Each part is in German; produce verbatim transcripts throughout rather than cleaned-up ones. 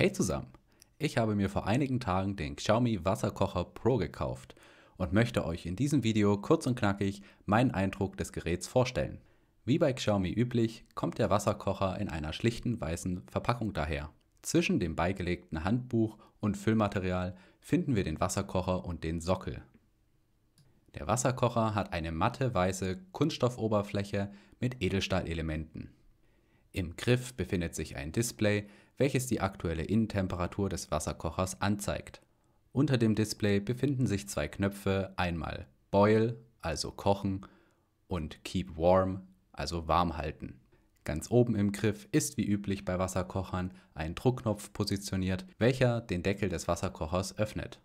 Hey zusammen, ich habe mir vor einigen Tagen den Xiaomi Wasserkocher Pro gekauft und möchte euch in diesem Video kurz und knackig meinen Eindruck des Geräts vorstellen. Wie bei Xiaomi üblich, kommt der Wasserkocher in einer schlichten weißen Verpackung daher. Zwischen dem beigelegten Handbuch und Füllmaterial finden wir den Wasserkocher und den Sockel. Der Wasserkocher hat eine matte weiße Kunststoffoberfläche mit Edelstahlelementen. Im Griff befindet sich ein Display, welches die aktuelle Innentemperatur des Wasserkochers anzeigt. Unter dem Display befinden sich zwei Knöpfe, einmal Boil, also kochen, und Keep Warm, also warm halten. Ganz oben im Griff ist wie üblich bei Wasserkochern ein Druckknopf positioniert, welcher den Deckel des Wasserkochers öffnet.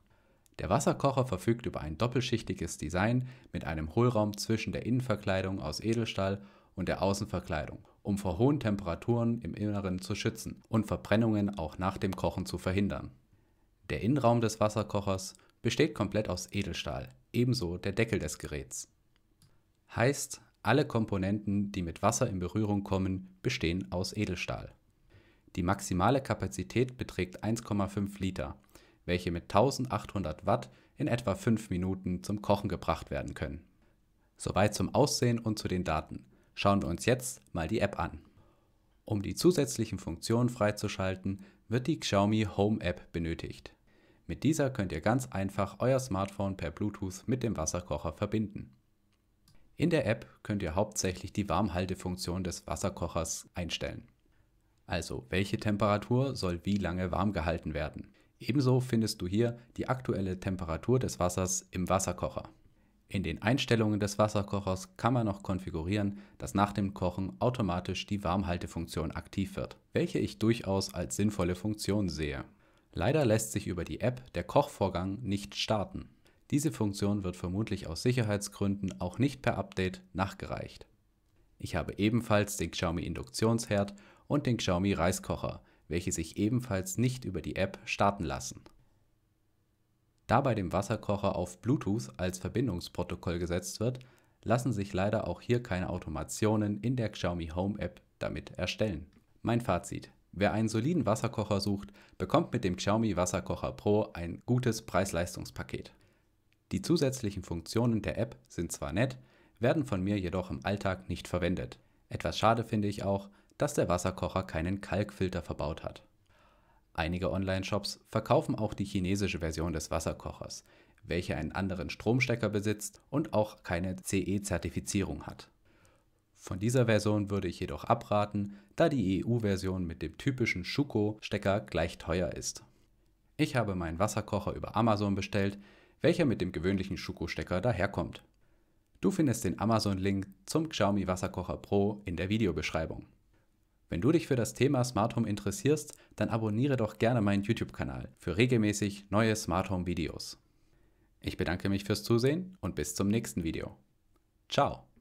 Der Wasserkocher verfügt über ein doppelschichtiges Design mit einem Hohlraum zwischen der Innenverkleidung aus Edelstahl und der Außenverkleidung, um vor hohen Temperaturen im Inneren zu schützen und Verbrennungen auch nach dem Kochen zu verhindern. Der Innenraum des Wasserkochers besteht komplett aus Edelstahl, ebenso der Deckel des Geräts. Heißt, alle Komponenten, die mit Wasser in Berührung kommen, bestehen aus Edelstahl. Die maximale Kapazität beträgt eins Komma fünf Liter, welche mit eintausendachthundert Watt in etwa fünf Minuten zum Kochen gebracht werden können. Soweit zum Aussehen und zu den Daten. Schauen wir uns jetzt mal die App an. Um die zusätzlichen Funktionen freizuschalten, wird die Xiaomi Home App benötigt. Mit dieser könnt ihr ganz einfach euer Smartphone per Bluetooth mit dem Wasserkocher verbinden. In der App könnt ihr hauptsächlich die Warmhaltefunktion des Wasserkochers einstellen. Also, welche Temperatur soll wie lange warm gehalten werden? Ebenso findest du hier die aktuelle Temperatur des Wassers im Wasserkocher. In den Einstellungen des Wasserkochers kann man noch konfigurieren, dass nach dem Kochen automatisch die Warmhaltefunktion aktiv wird, welche ich durchaus als sinnvolle Funktion sehe. Leider lässt sich über die App der Kochvorgang nicht starten. Diese Funktion wird vermutlich aus Sicherheitsgründen auch nicht per Update nachgereicht. Ich habe ebenfalls den Xiaomi Induktionsherd und den Xiaomi Reiskocher, welche sich ebenfalls nicht über die App starten lassen. Da bei dem Wasserkocher auf Bluetooth als Verbindungsprotokoll gesetzt wird, lassen sich leider auch hier keine Automationen in der Xiaomi Home App damit erstellen. Mein Fazit: Wer einen soliden Wasserkocher sucht, bekommt mit dem Xiaomi Wasserkocher Pro ein gutes Preis-Leistungs-Paket. Die zusätzlichen Funktionen der App sind zwar nett, werden von mir jedoch im Alltag nicht verwendet. Etwas schade finde ich auch, dass der Wasserkocher keinen Kalkfilter verbaut hat. Einige Online-Shops verkaufen auch die chinesische Version des Wasserkochers, welche einen anderen Stromstecker besitzt und auch keine C E-Zertifizierung hat. Von dieser Version würde ich jedoch abraten, da die E U-Version mit dem typischen Schuko-Stecker gleich teuer ist. Ich habe meinen Wasserkocher über Amazon bestellt, welcher mit dem gewöhnlichen Schuko-Stecker daherkommt. Du findest den Amazon-Link zum Xiaomi Wasserkocher Pro in der Videobeschreibung. Wenn du dich für das Thema Smart Home interessierst, dann abonniere doch gerne meinen YouTube-Kanal für regelmäßig neue Smart Home Videos. Ich bedanke mich fürs Zusehen und bis zum nächsten Video. Ciao!